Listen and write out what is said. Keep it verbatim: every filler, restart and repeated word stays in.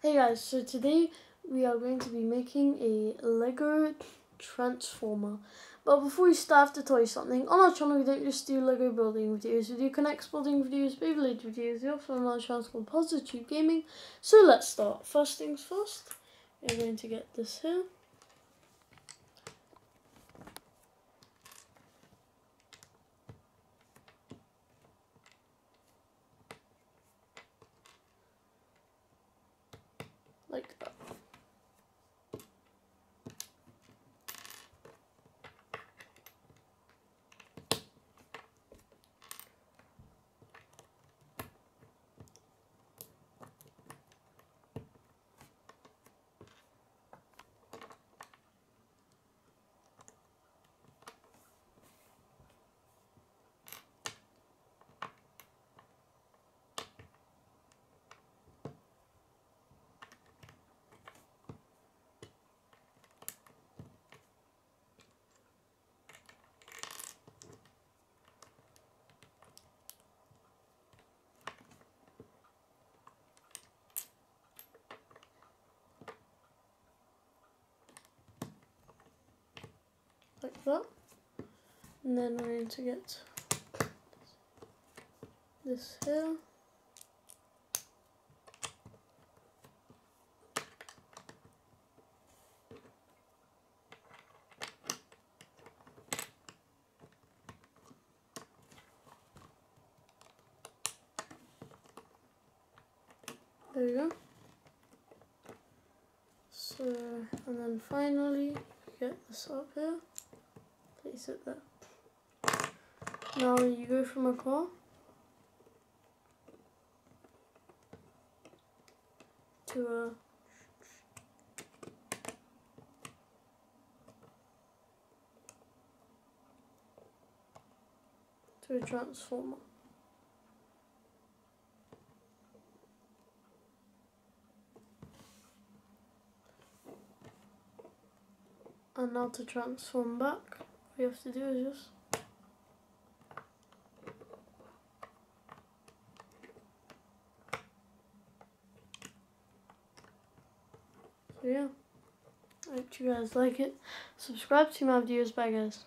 Hey guys, so today we are going to be making a LEGO transformer. But before we start, I have to tell you something. On our channel we don't just do LEGO building videos, we do K'Nex building videos, Beyblade videos, we also have another channel called Parsatube Gaming. So let's start. First things first, we're going to get this here. Like that. Like that, and then we're going to get this here. There we go. So, and then finally get this up here. Place it there. Now you go from a car. To a. To a transformer. And now to transform back. We have to do is just so yeah. I hope you guys like it. Subscribe to my videos. Bye guys.